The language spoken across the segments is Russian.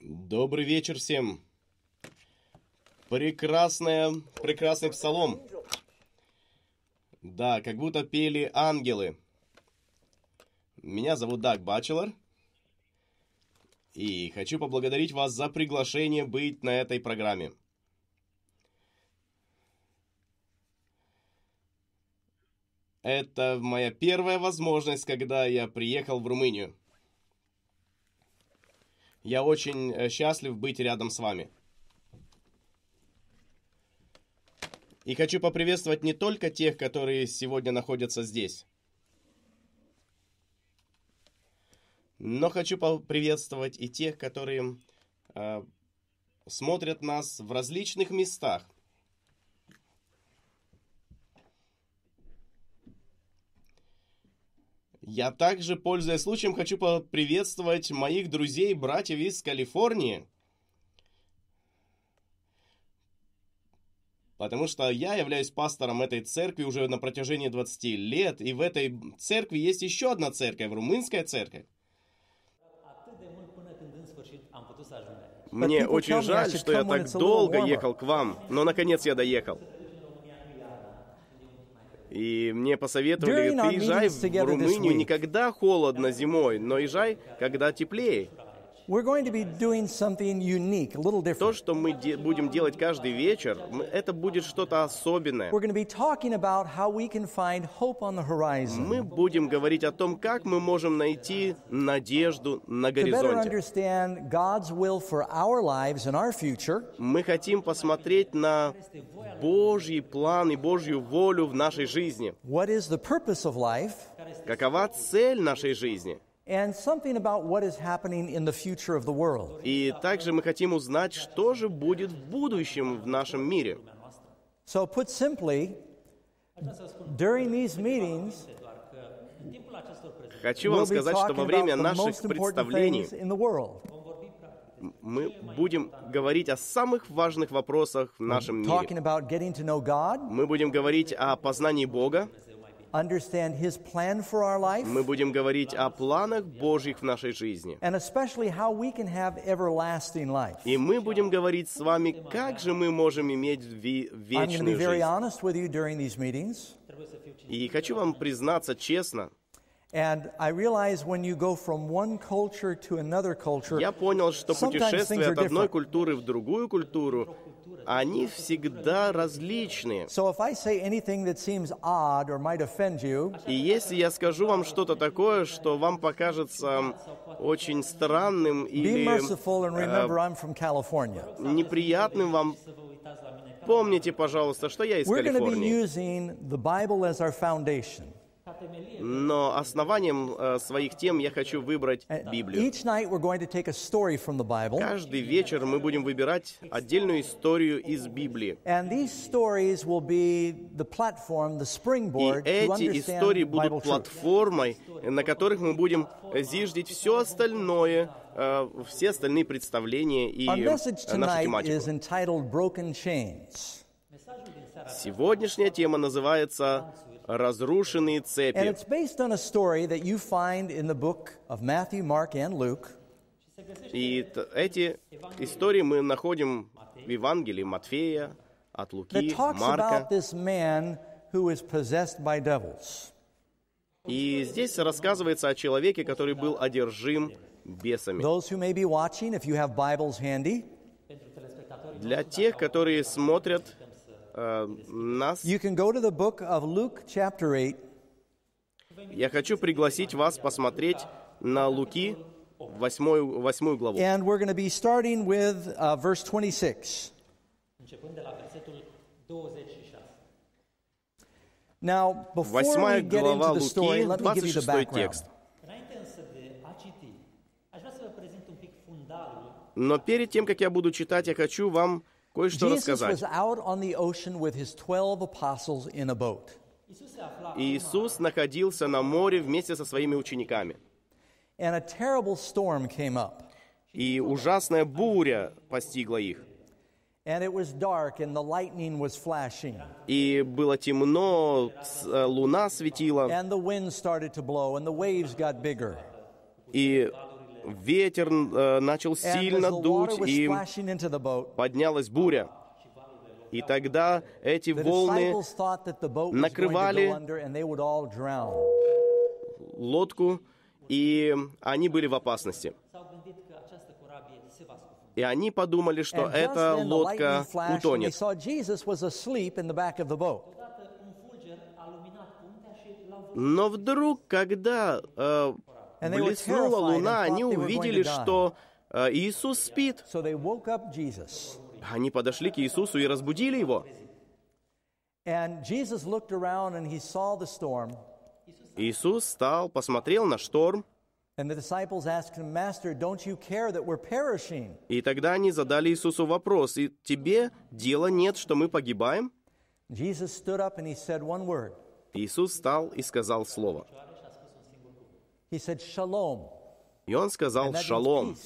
Добрый вечер всем. Прекрасный псалом. Да, как будто пели ангелы. Меня зовут Даг Батчелор. И хочу поблагодарить вас за приглашение быть на этой программе. Это моя первая возможность, когда я приехал в Румынию. Я очень счастлив быть рядом с вами. И хочу поприветствовать не только тех, которые сегодня находятся здесь, но хочу поприветствовать и тех, которые смотрят нас в различных местах. Я также, пользуясь случаем, хочу поприветствовать моих друзей, братьев из Калифорнии. Потому что я являюсь пастором этой церкви уже на протяжении 20 лет. И в этой церкви есть еще одна церковь, румынская церковь. Мне очень жаль, что я так долго ехал к вам, но наконец я доехал. И мне посоветовали, ты езжай в Румынию никогда холодно зимой, но езжай, когда теплее. То, что мы будем делать каждый вечер, это будет что-то особенное. Мы будем говорить о том, как мы можем найти надежду на горизонте. Мы хотим посмотреть на Божий план и Божью волю в нашей жизни. Какова цель нашей жизни? И также мы хотим узнать, что же будет в будущем в нашем мире. Хочу вам сказать, что во время наших представлений мы будем говорить о самых важных вопросах в нашем мире. Мы будем говорить о познании Бога. Мы будем говорить о планах Божьих в нашей жизни. И мы будем говорить с вами, как же мы можем иметь вечную жизнь. И хочу вам признаться честно. Я понял, что путешествия от одной культуры в другую культуру, они всегда различны. И если я скажу вам что-то такое, что вам покажется очень странным или неприятным вам, помните, пожалуйста, что я из Калифорнии. Но основанием своих тем я хочу выбрать Библию. Каждый вечер мы будем выбирать отдельную историю из Библии. И эти истории будут платформой, на которых мы будем зиждить все остальное, все остальные представления и нашу тематику. Сегодняшняя тема называется «Разрушенные цепи». И эти истории мы находим в Евангелии Матфея, от Луки, Марка. И здесь рассказывается о человеке, который был одержим бесами. Для тех, которые смотрят нас, я хочу пригласить вас посмотреть на Луки 8 главу. Восьмая глава Луки, 26 текст. Но перед тем, как я буду читать, я хочу вам кое-что рассказать. Иисус находился на море вместе со своими учениками. И ужасная буря постигла их. И было темно, луна светила. И ветер начал сильно дуть, и поднялась буря. И тогда эти волны накрывали лодку, и они были в опасности. И они подумали, что эта лодка утонет. Но вдруг, когда блеснула луна, они увидели, что Иисус спит. Они подошли к Иисусу и разбудили Его. Иисус встал, посмотрел на шторм. И тогда они задали Иисусу вопрос: «И тебе дела нет, что мы погибаем?» Иисус встал и сказал слово. И Он сказал «Шалом»,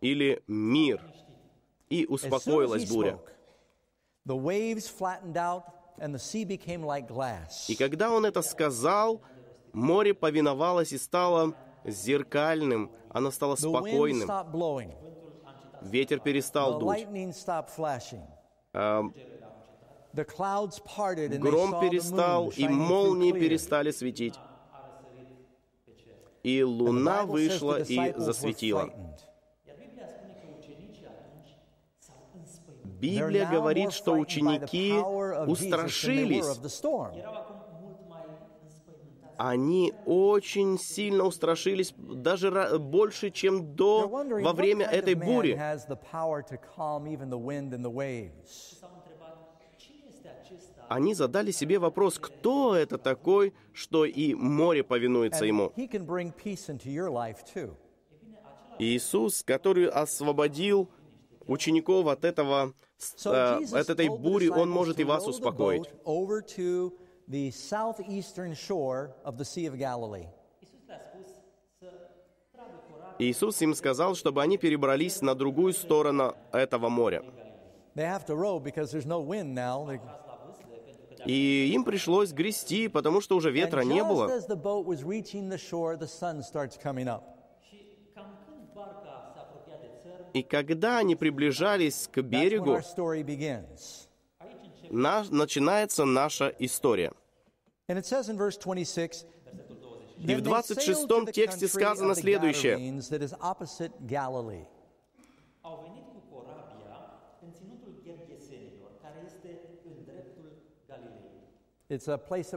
или «Мир», и успокоилась буря. И когда Он это сказал, море повиновалось и стало зеркальным, оно стало спокойным. Ветер перестал дуть. Гром перестал, и молнии перестали светить. И луна вышла и засветила. Библия говорит, что ученики устрашились. Они очень сильно устрашились, даже больше, чем во время этой бури. Они задали себе вопрос, кто это такой, что и море повинуется Ему. Иисус, который освободил учеников от этой бури, Он может и вас успокоить. Иисус им сказал, чтобы они перебрались на другую сторону этого моря. И им пришлось грести, потому что уже ветра не было. И когда они приближались к берегу, начинается наша история. И в 26 тексте сказано следующее.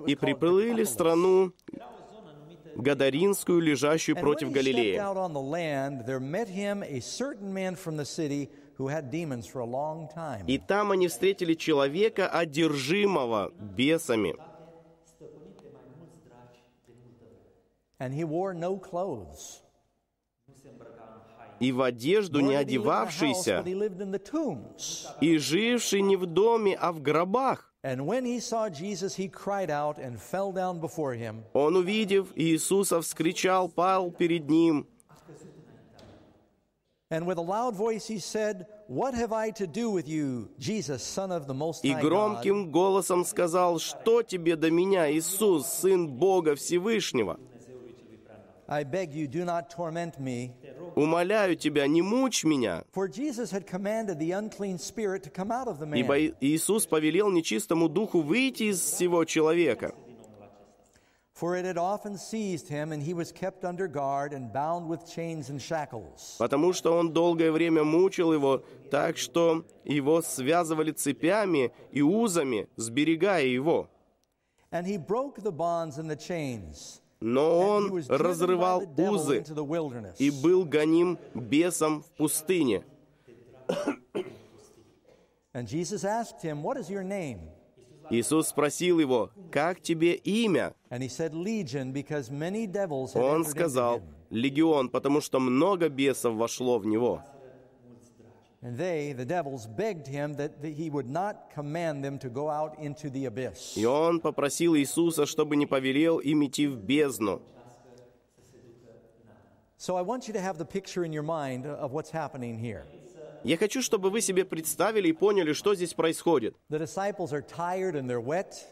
«И приплыли в страну Гадаринскую, лежащую против Галилеи. И там они встретили человека, одержимого бесами. И в одежду не одевавшийся, и живший не в доме, а в гробах. Он, увидев Иисуса, вскричал, пал перед Ним. И громким голосом сказал, «Что тебе до меня, Иисус, Сын Бога Всевышнего? Умоляю тебя, не мучь меня». Ибо Иисус повелел нечистому духу выйти из всего человека. Потому что он долгое время мучил его, так что его связывали цепями и узами, сберегая его. Но он разрывал узы и был гоним бесом в пустыне. Иисус спросил его, «Как тебе имя?» Он сказал, «Легион, потому что много бесов вошло в него». И он попросил Иисуса, чтобы не повелел им идти в бездну. Я хочу, чтобы вы себе представили и поняли, что здесь происходит.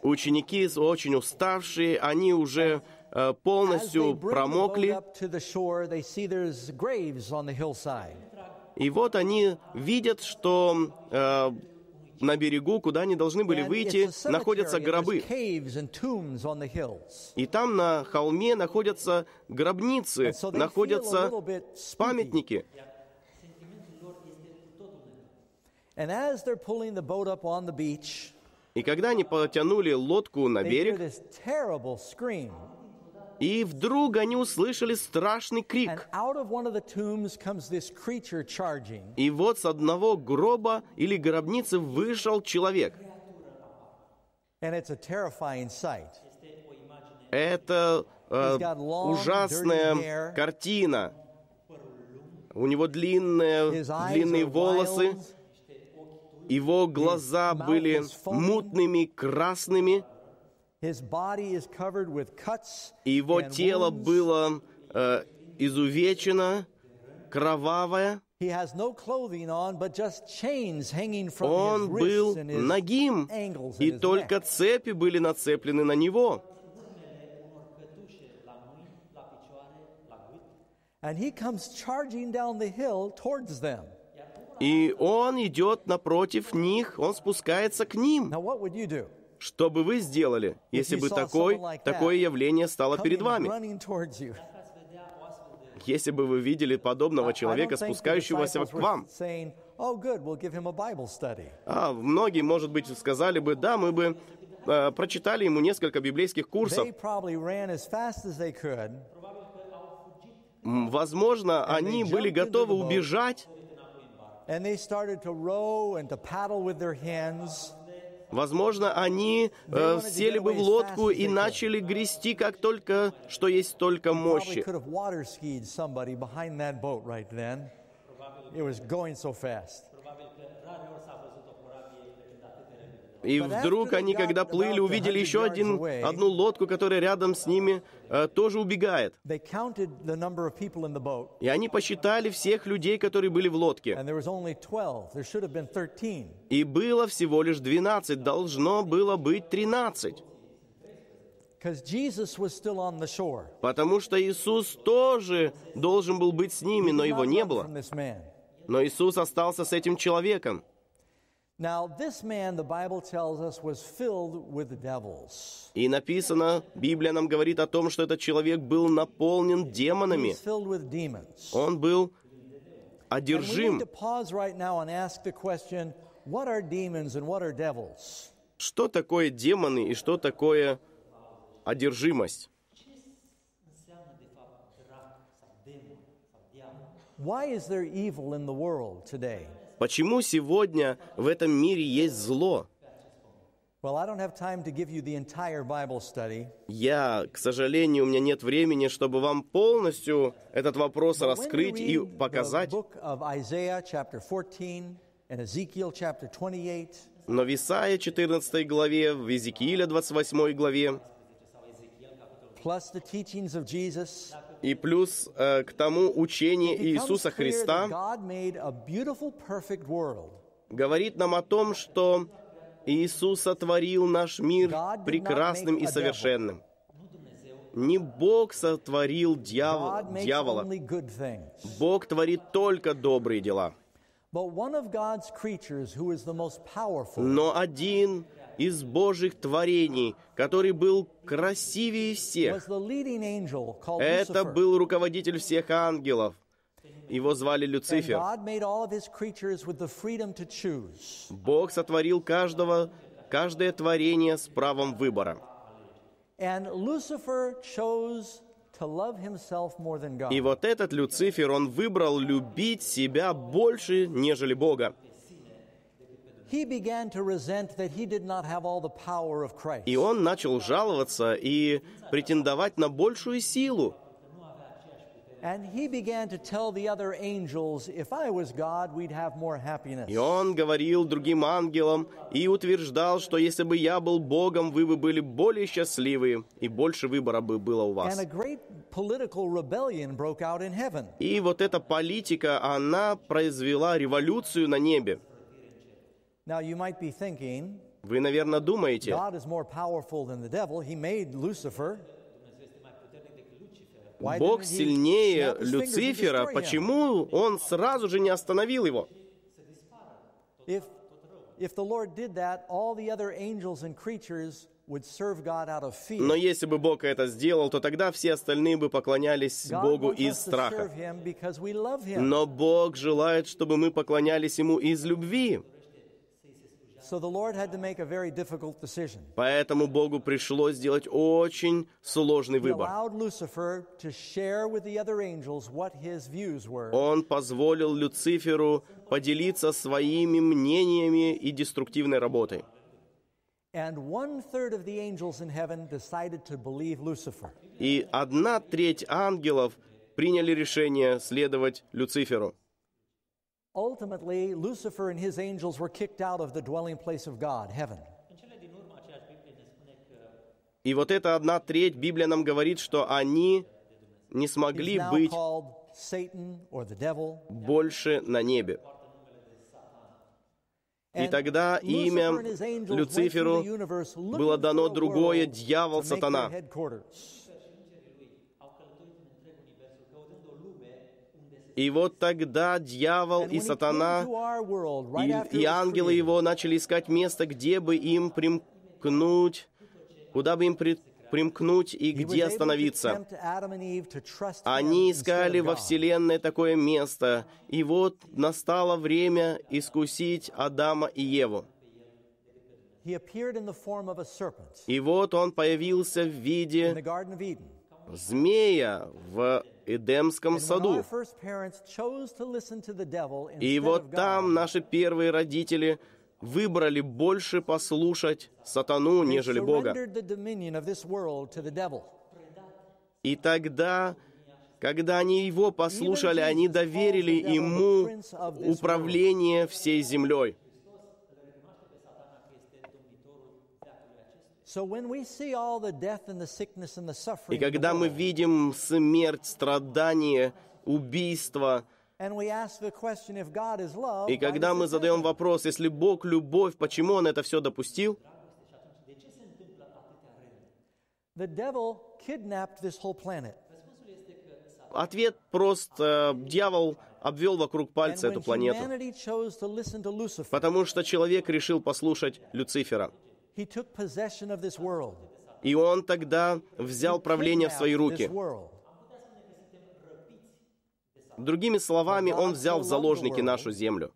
Ученики очень уставшие, они уже полностью промокли. И вот они видят, что на берегу, куда они должны были выйти, находятся гробы. И там на холме находятся гробницы, находятся памятники. И когда они потянули лодку на берег, и вдруг они услышали страшный крик. И вот с одного гроба или гробницы вышел человек. Это ужасная картина. У него длинные волосы, его глаза были мутными, красными. Его тело было изувечено, кровавое. Он был нагим, и только цепи были нацеплены на него. И он идет напротив них, он спускается к ним. Что бы вы сделали, если бы такое явление стало перед вами? Если бы вы видели подобного человека, спускающегося к вам? Многие, может быть, сказали бы, да, мы бы прочитали ему несколько библейских курсов. Возможно, они были готовы убежать. Возможно, они сели бы в лодку и начали грести, как только, что есть столько мощи. И вдруг они, когда плыли, увидели еще одну лодку, которая рядом с ними тоже убегает. И они посчитали всех людей, которые были в лодке. И было всего лишь 12, должно было быть 13. Потому что Иисус тоже должен был быть с ними, но его не было. Но Иисус остался с этим человеком. И написано, Библия нам говорит о том, что этот человек был наполнен демонами. Он был одержим. Что такое демоны и что такое одержимость? Why is there evil in the world today? Почему сегодня в этом мире есть зло? К сожалению, у меня нет времени, чтобы вам полностью этот вопрос раскрыть и показать. Но в Исайя 14 главе, в Езекииле 28 главе, и плюс к тому учение Иисуса Христа говорит нам о том, что Иисус сотворил наш мир прекрасным и совершенным. Не Бог сотворил дьявола. Бог творит только добрые дела. Но один из Божьих творений, который был красивее всех. Это был руководитель всех ангелов. Его звали Люцифер. Бог сотворил каждое творение с правом выбора. И вот этот Люцифер, он выбрал любить себя больше, нежели Бога. И он начал жаловаться и претендовать на большую силу. И он говорил другим ангелам и утверждал, что если бы я был Богом, вы бы были более счастливы, и больше выбора бы было у вас. И вот эта политика, она произвела революцию на небе. Вы, наверное, думаете, Бог сильнее Люцифера, почему он сразу же не остановил его? Но если бы Бог это сделал, то тогда все остальные бы поклонялись Богу из страха. Но Бог желает, чтобы мы поклонялись Ему из любви. Поэтому Богу пришлось сделать очень сложный выбор. Он позволил Люциферу поделиться своими мнениями и деструктивной работой. И 1/3 ангелов приняли решение следовать Люциферу. И вот эта 1/3, Библия нам говорит, что они не смогли быть больше на небе. И тогда имя Люциферу было дано другое — дьявол, сатана. И вот тогда дьявол и сатана, и ангелы его начали искать место, где бы им примкнуть, куда бы им примкнуть и где остановиться. Они искали во вселенной такое место, и вот настало время искусить Адама и Еву. И вот он появился в виде змея в Эдемском саду. И вот там наши первые родители выбрали больше послушать сатану, нежели Бога. И тогда, когда они его послушали, они доверили ему управление всей землей. И когда мы видим смерть, страдания, убийства, и когда мы задаем вопрос, если Бог — любовь, почему Он это все допустил? Ответ прост: дьявол обвел вокруг пальца эту планету, потому что человек решил послушать Люцифера. И он тогда взял правление в свои руки. Другими словами, он взял в заложники нашу землю.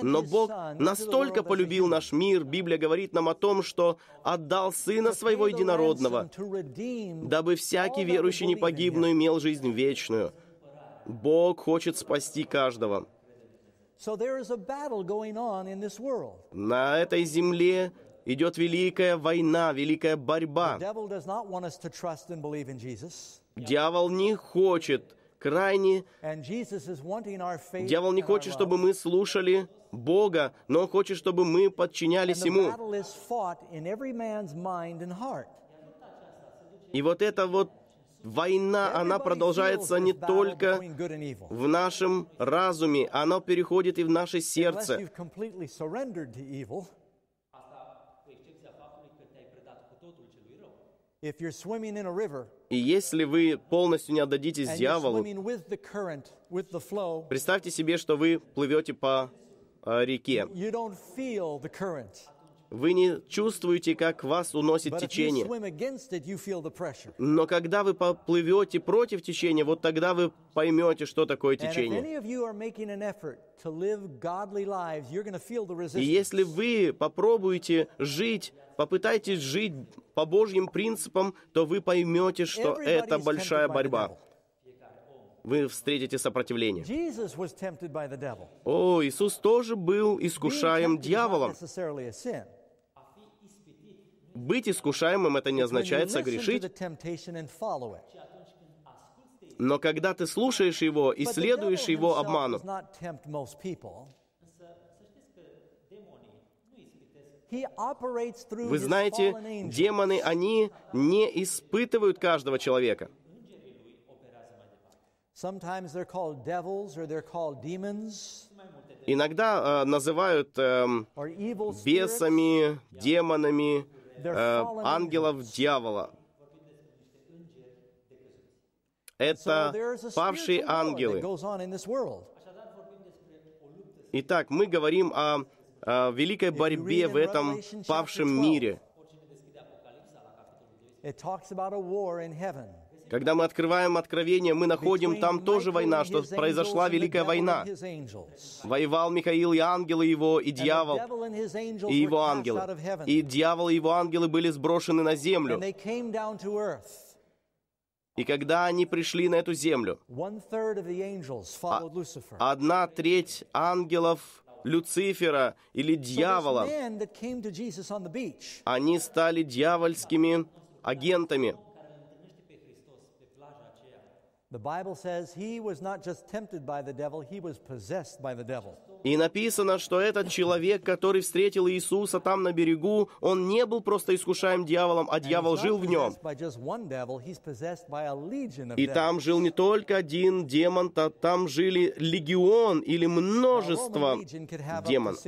Но Бог настолько полюбил наш мир, Библия говорит нам о том, что отдал Сына Своего Единородного, дабы всякий верующий не погиб, но имел жизнь вечную. Бог хочет спасти каждого. На этой земле идет великая война, великая борьба. Дьявол не хочет, чтобы мы слушали Бога, но он хочет, чтобы мы подчинялись Ему. И вот эта вот война, она продолжается не только в нашем разуме, она переходит и в наше сердце. И если вы полностью не отдадитесь дьяволу, представьте себе, что вы плывете по реке. Вы не чувствуете, как вас уносит течение. Но когда вы поплывете против течения, вот тогда вы поймете, что такое течение. И если вы попробуете жить, попытаетесь жить по Божьим принципам, то вы поймете, что это большая борьба. Вы встретите сопротивление. Иисус тоже был искушаем дьяволом. Быть искушаемым — это не означает согрешить. Но когда ты слушаешь его и следуешь его обману, вы знаете, демоны, они не испытывают каждого человека. Иногда называют бесами, демонами, ангелов дьявола. Это павшие ангелы. Итак, мы говорим о великой борьбе в этом павшем мире. Когда мы открываем Откровение, мы находим там тоже война, что произошла великая война. Воевал Михаил и ангелы его, и дьявол, и его ангелы. И дьявол и его ангелы были сброшены на землю. И когда они пришли на эту землю, 1/3 ангелов Люцифера или дьявола, они стали дьявольскими агентами. И написано, что этот человек, который встретил Иисуса там на берегу, он не был просто искушаем дьяволом, а дьявол жил в нем. И там жил не только один демон, а там жили легион или множество демонов.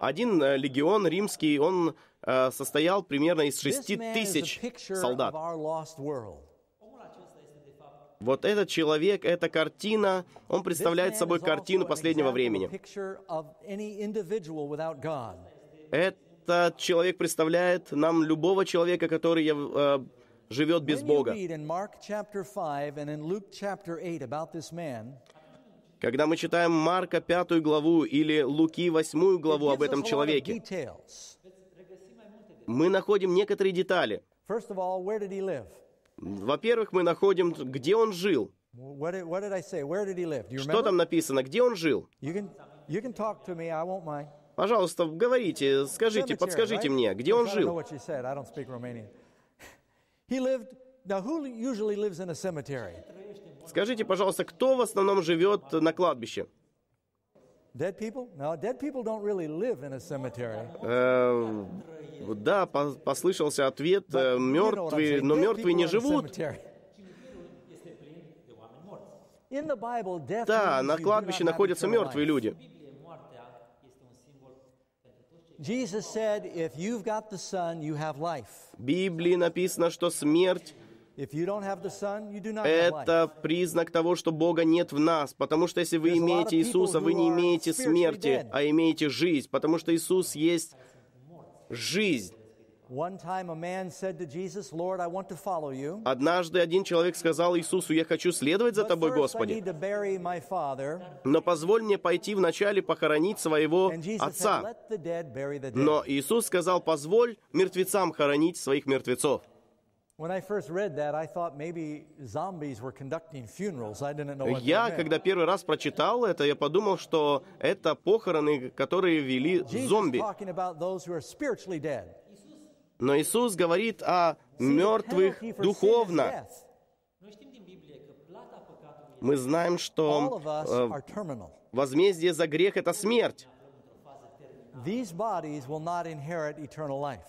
Один легион римский, он состоял примерно из 6000 солдат. Вот этот человек, эта картина, он представляет собой картину последнего времени. Этот человек представляет нам любого человека, который живет без Бога. Когда мы читаем Марка 5 главу или Луки 8 главу об этом человеке, мы находим некоторые детали. Во-первых, мы находим, где он жил. Что там написано? Где он жил? Пожалуйста, говорите, скажите, подскажите мне, где он жил? Скажите, пожалуйста, кто в основном живет на кладбище? Да, послышался ответ, мертвые, но мертвые не живут. Да, на кладбище находятся мертвые люди. В Библии написано, что смерть — это признак того, что Бога нет в нас, потому что если вы имеете Иисуса, вы не имеете смерти, а имеете жизнь, потому что Иисус есть жизнь. Однажды один человек сказал Иисусу: «Я хочу следовать за Тобой, Господи, но позволь мне пойти вначале похоронить своего отца». Но Иисус сказал: «Позволь мертвецам хоронить своих мертвецов». Я, когда первый раз прочитал это, я подумал, что это похороны, которые вели зомби. Но Иисус говорит о мертвых духовно. Мы знаем, что возмездие за грех — это смерть.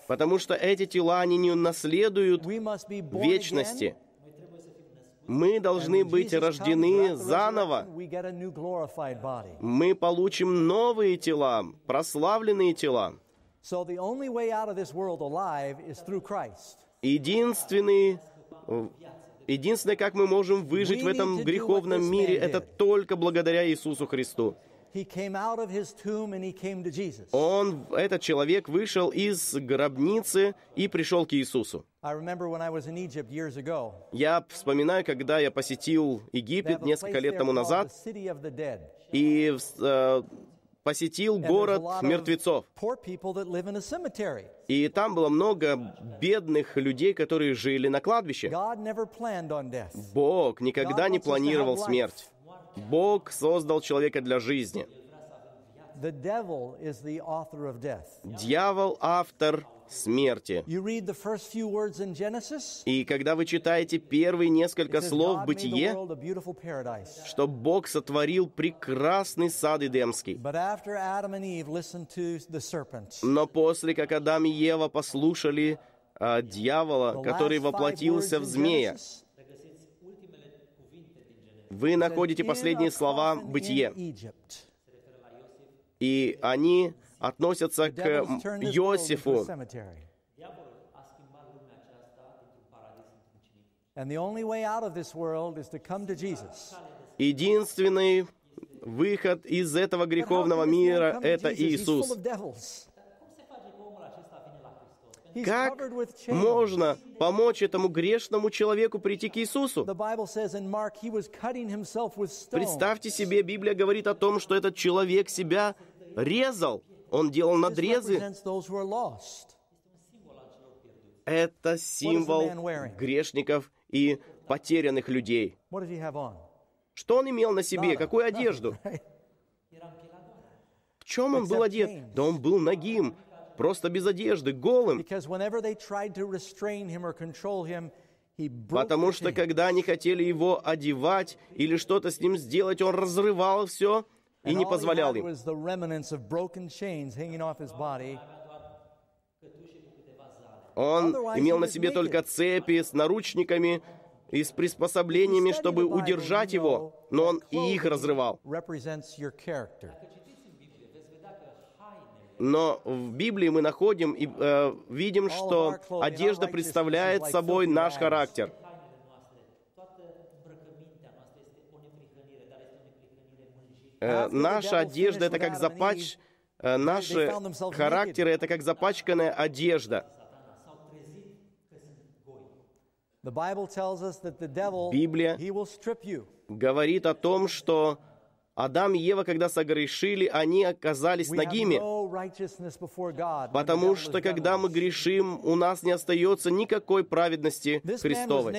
Потому что эти тела, они не наследуют вечности. Мы должны быть рождены заново. Мы получим новые тела, прославленные тела. Единственное, как мы можем выжить в этом греховном мире, это только благодаря Иисусу Христу. Этот человек вышел из гробницы и пришел к Иисусу. Я вспоминаю, когда я посетил Египет несколько лет тому назад и посетил город мертвецов. И там было много бедных людей, которые жили на кладбище. Бог никогда не планировал смерть. Бог создал человека для жизни. Дьявол — автор смерти. И когда вы читаете первые несколько слов в Бытие, что Бог сотворил прекрасный сад Эдемский. Но после, как Адам и Ева послушали дьявола, который воплотился в змея, вы находите последние слова в Бытие. И они относятся к Иосифу. Единственный выход из этого греховного мира — это Иисус. Как можно помочь этому грешному человеку прийти к Иисусу? Представьте себе, Библия говорит о том, что этот человек себя резал. Он делал надрезы. Это символ грешников и потерянных людей. Что он имел на себе? Какую одежду? В чем он был одет? Да он был нагим. Просто без одежды, голым. Потому что, когда они хотели его одевать или что-то с ним сделать, он разрывал все и не позволял им. Он имел на себе только цепи с наручниками и с приспособлениями, чтобы удержать его, но он и их разрывал. Но в Библии мы находим и видим, что одежда представляет собой наш характер. Наша одежда — это как наши характеры — это как запачканная одежда. Библия говорит о том, что Адам и Ева, когда согрешили, они оказались нагими. Потому что, когда мы грешим, у нас не остается никакой праведности Христовой.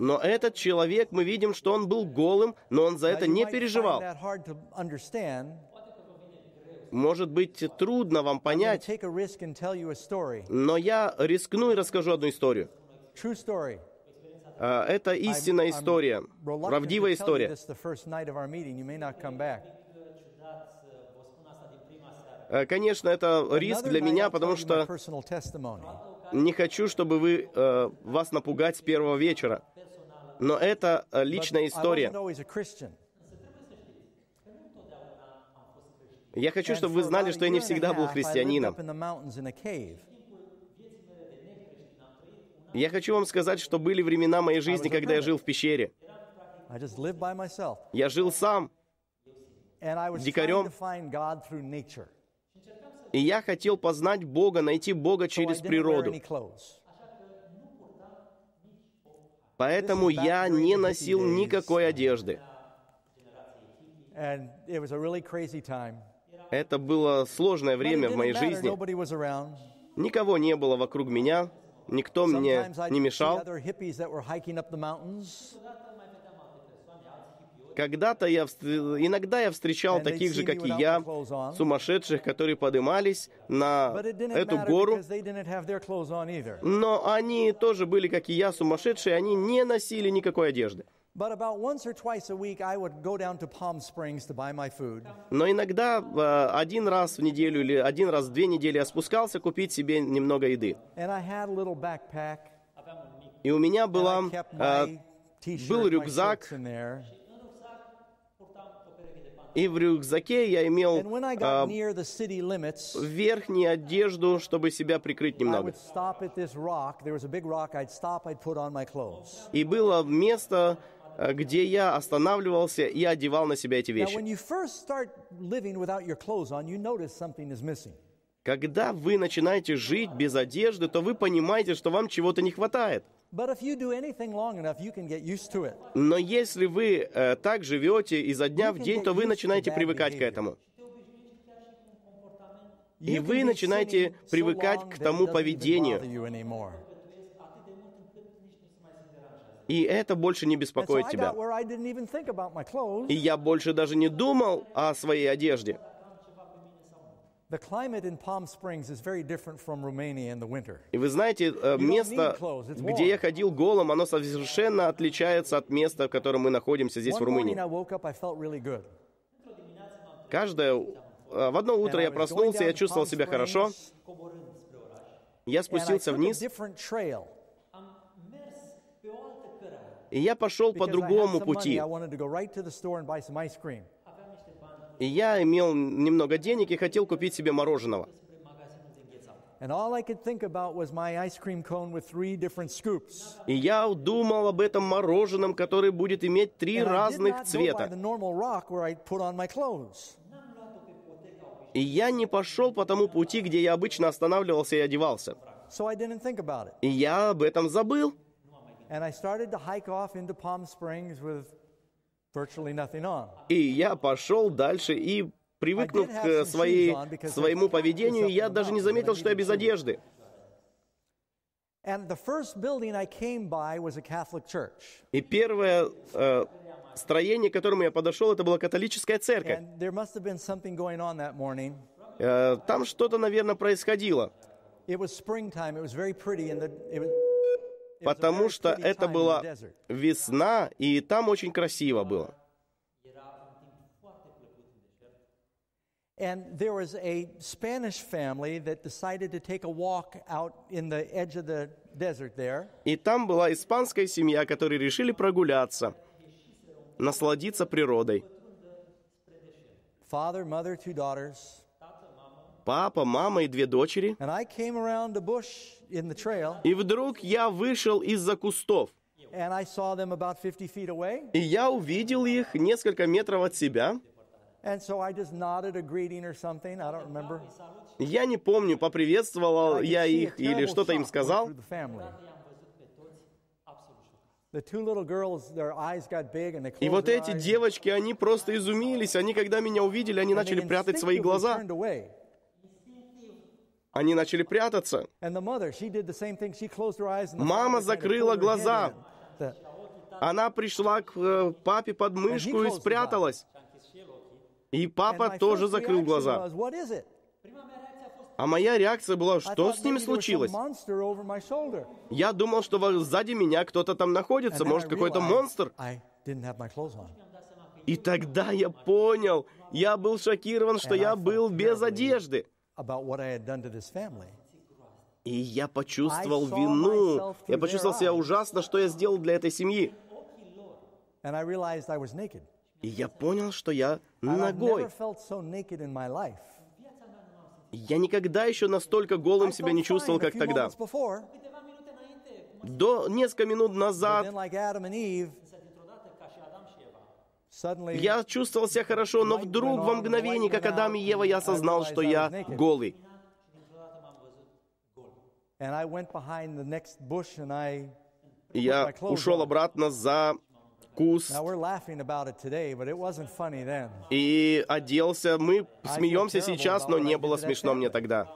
Но этот человек, мы видим, что он был голым, но он за это не переживал. Может быть, трудно вам понять, но я рискну и расскажу одну историю. Это истинная история, правдивая история. Конечно, это риск для меня, потому что не хочу, чтобы вас напугать с первого вечера. Но это личная история. Я хочу, чтобы вы знали, что я не всегда был христианином. Я хочу вам сказать, что были времена моей жизни, когда я жил в пещере. Я жил сам, дикарем. И я хотел познать Бога, найти Бога через природу. Поэтому я не носил никакой одежды. Это было сложное время в моей жизни. Никого не было вокруг меня. Никто мне не мешал. Иногда я встречал таких же, как и я, сумасшедших, которые поднимались на эту гору. Но они тоже были, как и я, сумасшедшие, они не носили никакой одежды. Но иногда один раз в неделю или один раз в 2 недели я спускался купить себе немного еды. И у меня был рюкзак, и в рюкзаке я имел верхнюю одежду, чтобы себя прикрыть немного. И было место, где я останавливался и одевал на себя эти вещи. Когда вы начинаете жить без одежды, то вы понимаете, что вам чего-то не хватает. Но если вы так живете изо дня в день, то вы начинаете привыкать к этому. И вы начинаете привыкать к тому поведению. И это больше не беспокоит тебя. И я больше даже не думал о своей одежде. И вы знаете, место, где я ходил голым, оно совершенно отличается от места, в котором мы находимся здесь, в Румынии. В одно утро я проснулся, я чувствовал себя хорошо. Я спустился вниз. И я пошел по другому пути. И я имел немного денег и хотел купить себе мороженого. И я думал об этом мороженом, который будет иметь 3 разных цвета. И я не пошел по тому пути, где я обычно останавливался и одевался. И я об этом забыл. И я пошел дальше, и, привыкнув к своему поведению, я даже не заметил, что я без одежды. И первое строение, к которому я подошел, это была католическая церковь. Там что-то, наверное, происходило. Потому что это была весна, и там очень красиво было. И там была испанская семья, которые решили прогуляться, насладиться природой. Папа, мама и 2 дочери. И вдруг я вышел из-за кустов. И я увидел их несколько метров от себя. Я не помню, поприветствовал я их или что-то им сказал. И вот эти девочки, они просто изумились. Они, когда меня увидели, они начали прятать свои глаза. Они начали прятаться. Мама закрыла глаза. Она пришла к папе под мышку и спряталась. И папа тоже закрыл глаза. А моя реакция была, что с ними случилось? Я думал, что сзади меня кто-то там находится, может, какой-то монстр. И тогда я понял, я был шокирован, что я был без одежды. И я почувствовал вину. Я почувствовал себя ужасно, что я сделал для этой семьи. И я понял, что я нагой. Я никогда еще настолько голым себя не чувствовал, как тогда. До нескольких минут назад я чувствовал себя хорошо, но вдруг во мгновение, как Адам и Ева, я осознал, что я голый. Я ушел обратно за куст и оделся. Мы смеемся сейчас, но не было смешно мне тогда.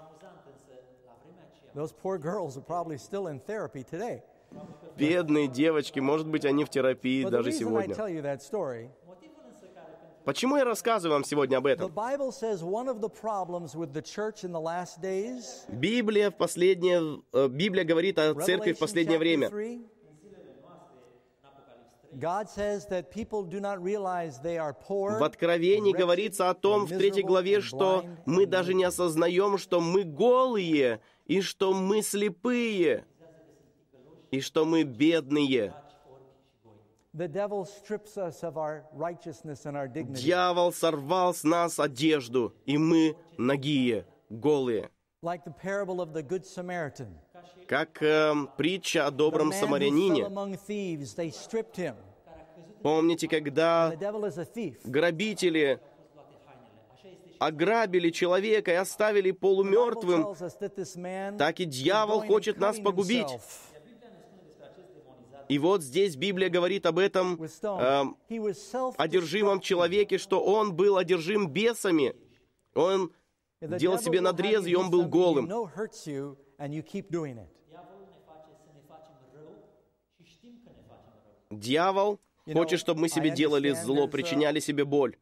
Бедные девочки, может быть, они в терапии даже сегодня. Почему я рассказываю вам сегодня об этом? Библия говорит о церкви в последнее время. В Откровении говорится о том, в 3 главе, что мы даже не осознаем, что мы голые, и что мы слепые, и что мы бедные. Дьявол сорвал с нас одежду, и мы нагие, голые. Как притча о добром самарянине. Помните, когда грабители ограбили человека и оставили полумертвым, так и дьявол хочет нас погубить. И вот здесь Библия говорит об этом одержимом человеке, что он был одержим бесами. Он делал себе надрез, и он был голым. Дьявол хочет, чтобы мы себе делали зло, причиняли себе боль.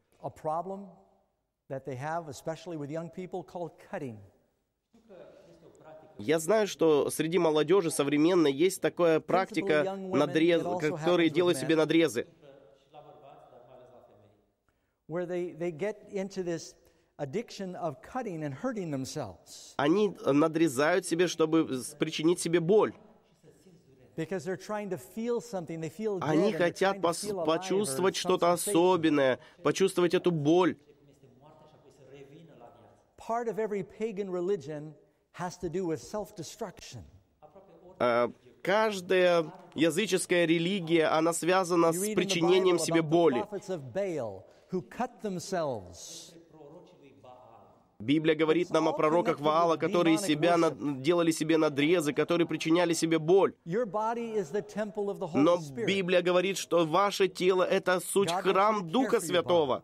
that they have, especially with young people, called cutting. Я знаю, что среди молодежи современной есть такая практика, которые делают себе надрезы. Они надрезают себе, чтобы причинить себе боль. Они хотят почувствовать что-то особенное, почувствовать эту боль. Каждая языческая религия, она связана с причинением себе боли. Библия говорит нам о пророках Ваала, которые делали себе надрезы, которые причиняли себе боль. Но Библия говорит, что ваше тело — это суть храм Духа Святого.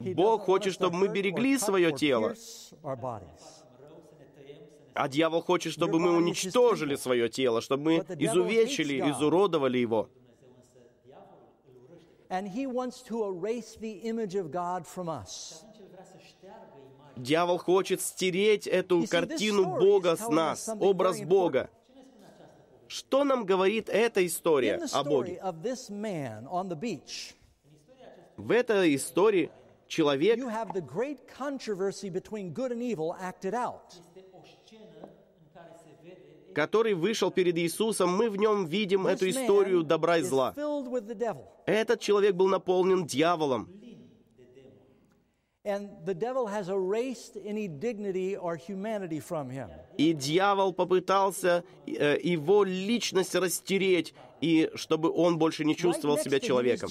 Бог хочет, чтобы мы берегли свое тело. А дьявол хочет, чтобы мы уничтожили свое тело, чтобы мы изувечили, изуродовали его. Дьявол хочет стереть эту картину Бога с нас, образ Бога. Что нам говорит эта история о Боге? В этой истории человек... который вышел перед Иисусом, мы в нем видим эту историю добра и зла. Этот человек был наполнен дьяволом. И дьявол попытался его личность растереть, и чтобы он больше не чувствовал себя человеком.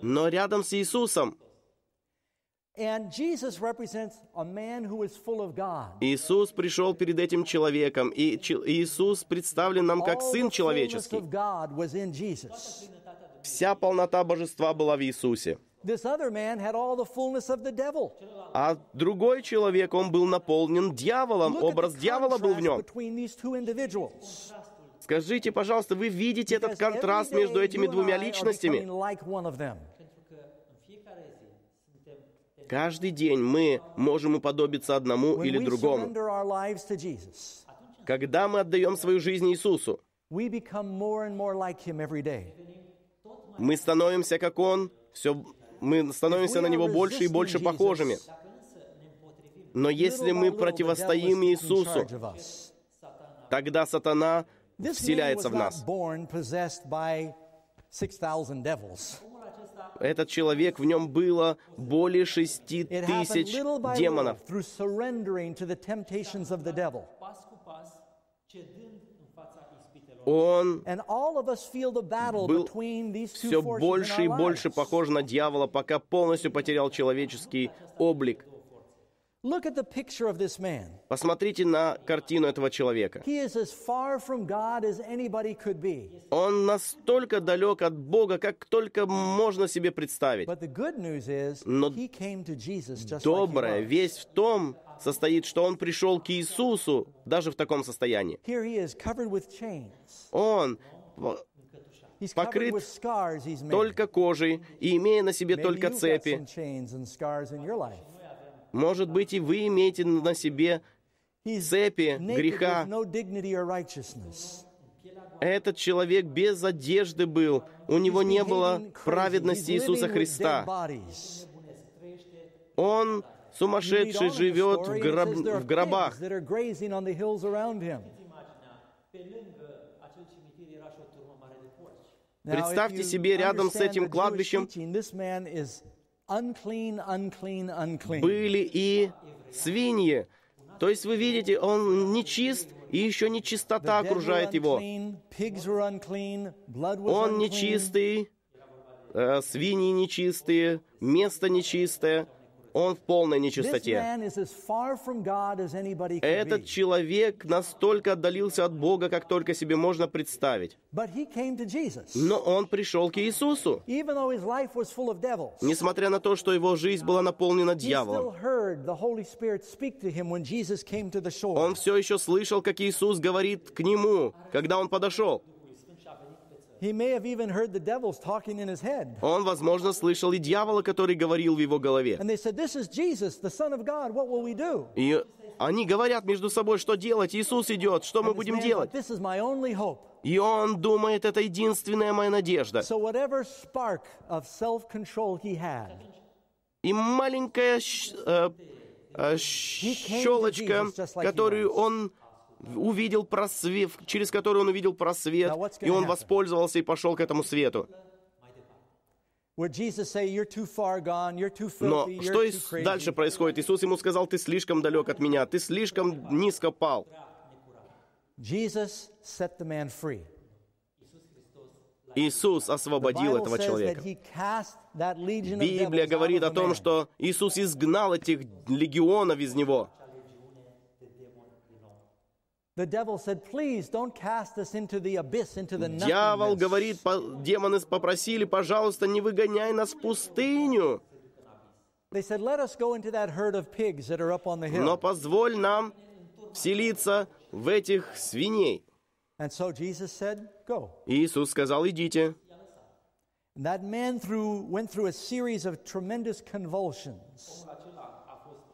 Но рядом с Иисусом Иисус пришел перед этим человеком, и Иисус представлен нам как Сын Человеческий. Вся полнота Божества была в Иисусе. А другой человек, он был наполнен дьяволом, образ дьявола был в нем. Скажите, пожалуйста, вы видите этот контраст между этими двумя личностями? Каждый день мы можем уподобиться одному или другому. Когда мы отдаем свою жизнь Иисусу, мы становимся как Он, мы становимся на Него больше и больше похожими. Но если мы противостоим Иисусу, тогда сатана вселяется в нас. Этот человек, в нем было более 6000 демонов. Он был все больше и больше похож на дьявола, пока полностью потерял человеческий облик. Посмотрите на картину этого человека. Он настолько далек от Бога, как только можно себе представить. Но добрая весть в том состоит, что он пришел к Иисусу даже в таком состоянии. Он покрыт только кожей и имея на себе только цепи. Может быть, и вы имеете на себе цепи греха. Этот человек без одежды был, у него не было праведности Иисуса Христа. Он сумасшедший, живет в гробах. Представьте себе, рядом с этим кладбищем были и свиньи. То есть вы видите, он нечист, и еще нечистота окружает его. Он нечистый, свиньи нечистые, место нечистое, он в полной нечистоте. Этот человек настолько отдалился от Бога, как только себе можно представить. Но он пришел к Иисусу. Несмотря на то, что его жизнь была наполнена дьяволом, он все еще слышал, как Иисус говорит к нему, когда он подошел. Он, возможно, слышал и дьявола, который говорил в его голове. И они говорят между собой, что делать? Иисус идет, что мы будем делать? И он думает, это единственная моя надежда. И маленькая щелочка, которую он увидел просвет, через которую он увидел просвет, и он воспользовался и пошел к этому свету. Но что дальше происходит? Иисус ему сказал, ты слишком далек от меня, ты слишком низко пал. Иисус освободил этого человека. Библия говорит о том, что Иисус изгнал этих легионов из него. Дьявол говорит, демоны попросили, пожалуйста, не выгоняй нас в пустыню. Но позволь нам вселиться в этих свиней. Иисус сказал, идите.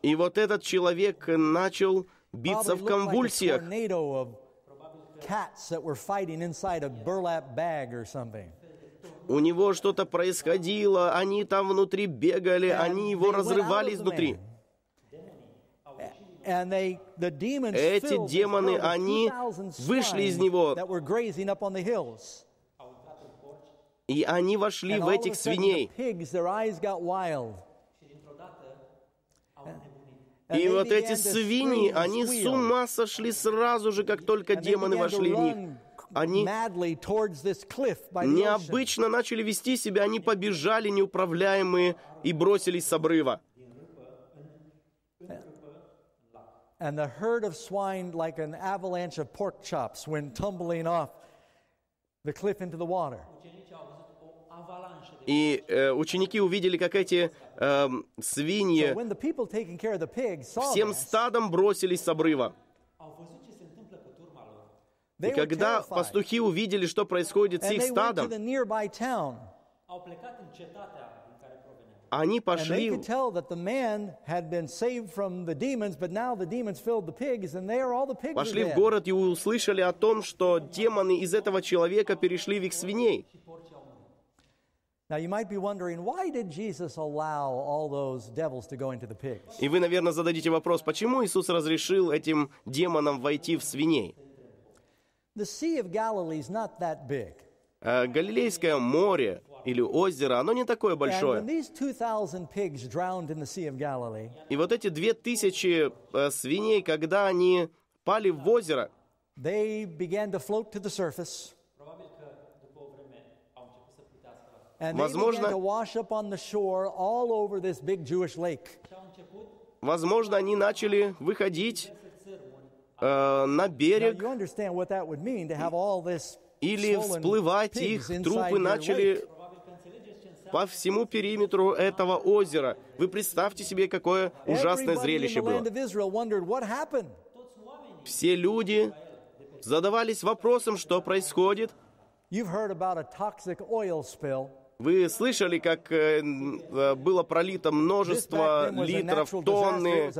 И вот этот человек начал биться в конвульсиях. У него что-то происходило, они там внутри бегали, они его разрывали изнутри. Эти демоны, они вышли из него, и они вошли в этих свиней. И вот эти свиньи, они с ума сошли сразу же, как только демоны вошли в них. Они необычно начали вести себя, они побежали неуправляемые и бросились с обрыва. И ученики увидели, как эти свиньи всем стадом бросились с обрыва. И когда пастухи увидели, что происходит с их стадом, они пошли. Пошли в город и услышали о том, что демоны из этого человека перешли в их свиней. И вы, наверное, зададите вопрос, почему Иисус разрешил этим демонам войти в свиней? Галилейское море или озеро, оно не такое большое. И вот эти 2000 свиней, когда они пали в озеро, возможно, они начали выходить на берег, или всплывать, их трупы начали по всему периметру этого озера. Вы представьте себе, какое ужасное зрелище было. Все люди задавались вопросом, что происходит. Вы слышали, как было пролито множество литров, тонны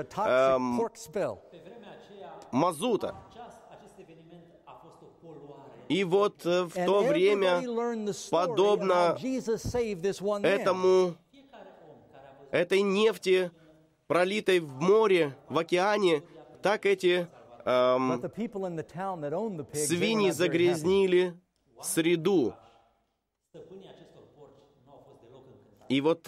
мазута. И вот в то время, подобно этой нефти, пролитой в море, в океане, так эти свиньи загрязнили среду. И вот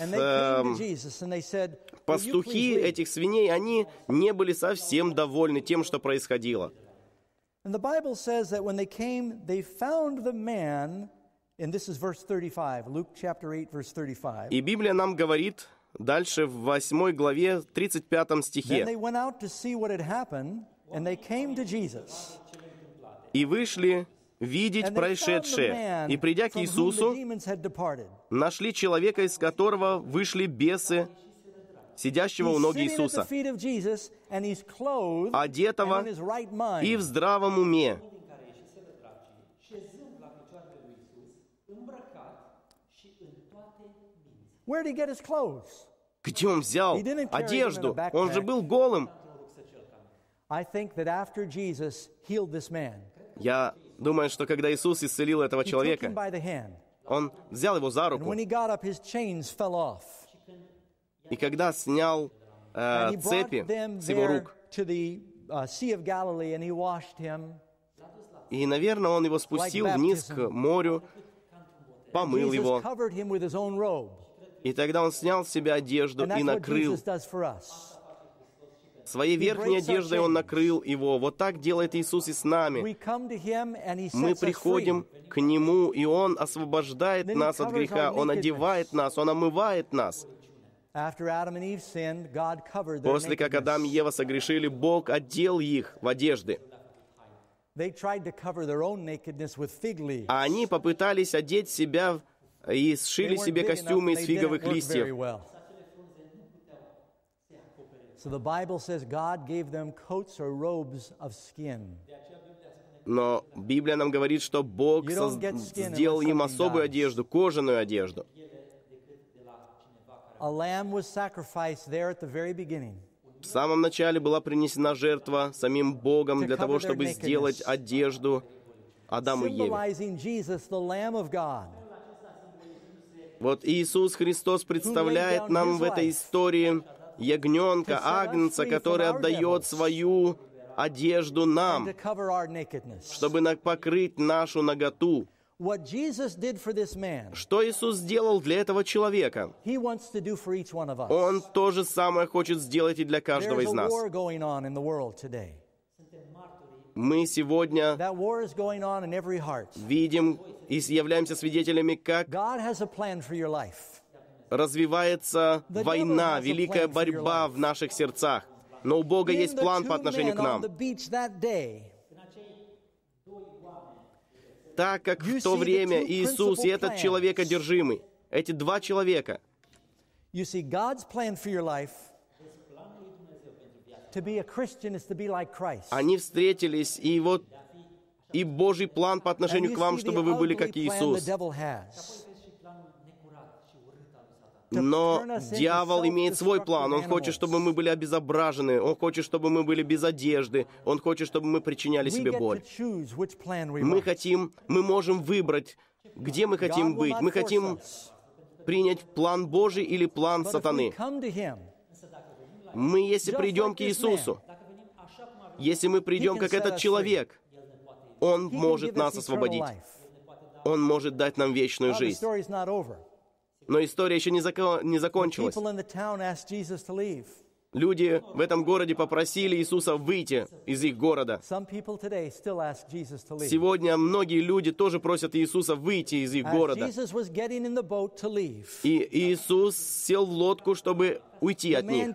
пастухи этих свиней, они не были совсем довольны тем, что происходило. И Библия нам говорит дальше в 8 главе, 35 стихе. «И вышли видеть происшедшее, и, придя к Иисусу, нашли человека, из которого вышли бесы, сидящего у ног Иисуса, одетого и в здравом уме. Где он взял одежду? Он же был голым. Я думаю, что когда Иисус исцелил этого человека, он взял его за руку. И когда снял цепи с его рук, и, наверное, он его спустил вниз к морю, помыл его. И тогда он снял с себя одежду и накрыл. Своей верхней одеждой он накрыл его. Вот так делает Иисус и с нами. Мы приходим к Нему, и Он освобождает нас от греха. Он одевает нас, Он омывает нас. После как Адам и Ева согрешили, Бог одел их в одежды. А они попытались одеть себя и сшили себе костюмы из фиговых листьев. Но Библия нам говорит, что Бог сделал им особую одежду, кожаную одежду. В самом начале была принесена жертва самим Богом для того, чтобы сделать одежду Адаму и Еве. Вот Иисус Христос представляет нам в этой истории ягненка, агнца, который отдает свою одежду нам, чтобы покрыть нашу наготу. Что Иисус сделал для этого человека? Он то же самое хочет сделать и для каждого из нас. Мы сегодня видим и являемся свидетелями, как развивается война, великая борьба в наших сердцах. Но у Бога есть план по отношению к нам. Так как в то время Иисус и этот человек одержимый, эти два человека, они встретились, и вот и Божий план по отношению к вам, чтобы вы были как Иисус. Но дьявол имеет свой план. Он хочет, чтобы мы были обезображены. Он хочет, чтобы мы были без одежды. Он хочет, чтобы мы причиняли себе боль. Мы можем выбрать, где мы хотим быть. Мы хотим принять план Божий или план сатаны. Если придем к Иисусу, если мы придем как этот человек, Он может нас освободить. Он может дать нам вечную жизнь. Но история еще не закончилась. Люди в этом городе попросили Иисуса выйти из их города. Сегодня многие люди тоже просят Иисуса выйти из их города. И Иисус сел в лодку, чтобы уйти от них.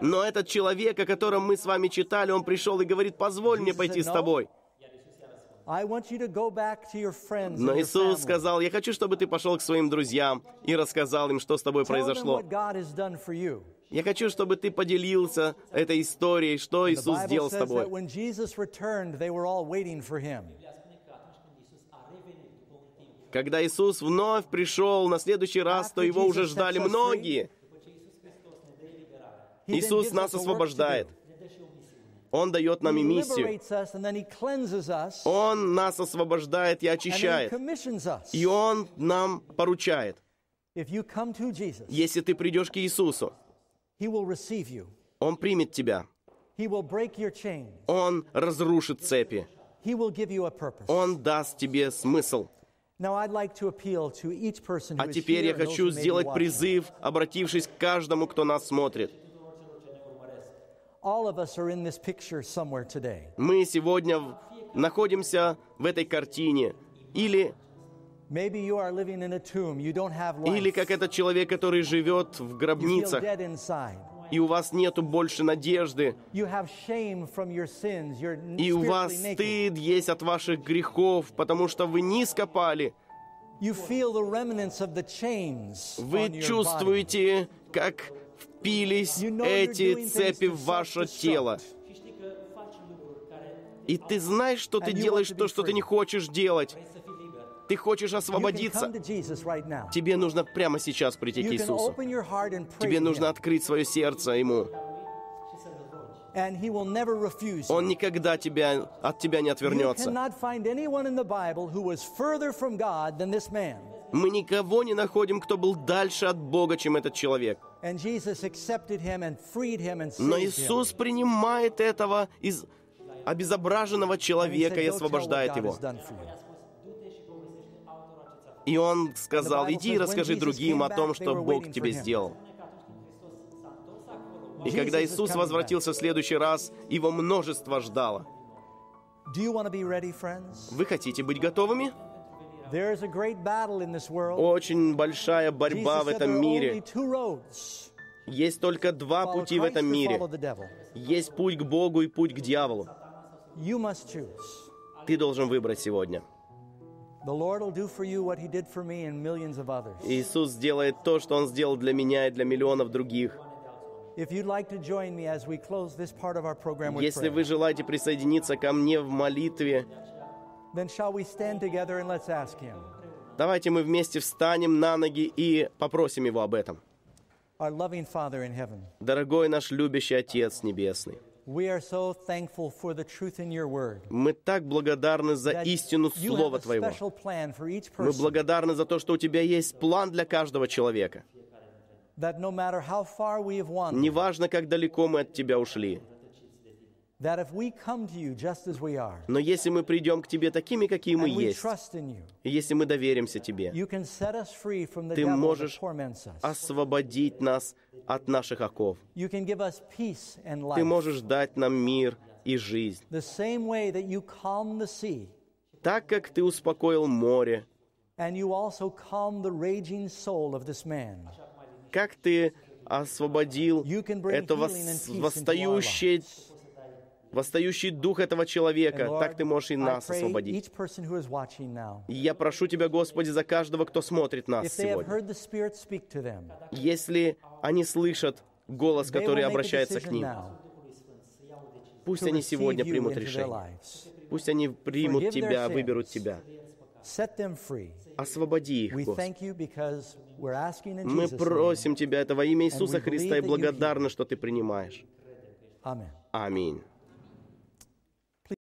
Но этот человек, о котором мы с вами читали, он пришел и говорит: «Позволь мне пойти с тобой». Но Иисус сказал: «Я хочу, чтобы ты пошел к своим друзьям и рассказал им, что с тобой произошло. Я хочу, чтобы ты поделился этой историей, что Иисус сделал с тобой». Когда Иисус вновь пришел на следующий раз, то Его уже ждали многие. Иисус нас освобождает. Он дает нам и миссию. Он нас освобождает и очищает. И Он нам поручает. Если ты придешь к Иисусу, Он примет тебя. Он разрушит цепи. Он даст тебе смысл. А теперь я хочу сделать призыв, обратившись к каждому, кто нас смотрит. Мы сегодня находимся в этой картине. Или как этот человек, который живет в гробницах, и у вас нету больше надежды, и у вас стыд есть от ваших грехов, потому что вы низко пали. Вы чувствуете, как впились эти цепи в ваше тело. И ты знаешь, что ты делаешь то, что ты не хочешь делать. Ты хочешь освободиться? Тебе нужно прямо сейчас прийти к Иисусу. Тебе нужно открыть свое сердце Ему. Он никогда от тебя не отвернется. Мы никого не находим, кто был дальше от Бога, чем этот человек. Но Иисус принимает этого из обезображенного человека и освобождает его. И Он сказал: «Иди и расскажи другим о том, что Бог тебе сделал». И когда Иисус возвратился в следующий раз, Его множество ждало. Вы хотите быть готовыми? Очень большая борьба в этом мире. Есть только два пути в этом мире. Есть путь к Богу и путь к дьяволу. Ты должен выбрать сегодня. Иисус сделает то, что Он сделал для меня и для миллионов других. Если вы желаете присоединиться ко мне в молитве, давайте мы вместе встанем на ноги и попросим Его об этом. Дорогой наш любящий Отец Небесный, мы так благодарны за истину Слова Твоего. Мы благодарны за то, что у Тебя есть план для каждого человека. Неважно, как далеко мы от Тебя ушли. Но если мы придем к Тебе такими, какие мы есть, и если мы доверимся Тебе, Ты можешь освободить нас от наших оков. Ты можешь дать нам мир и жизнь. Так как Ты успокоил море, как Ты освободил этого восстающий дух этого человека, так Ты можешь и нас освободить. И я прошу Тебя, Господи, за каждого, кто смотрит нас сегодня. Если они слышат голос, который обращается к ним, пусть они сегодня примут решение. Пусть они примут Тебя, выберут Тебя. Освободи их, Господи. Мы просим Тебя этого имя Иисуса Христа и благодарны, что Ты принимаешь. Аминь.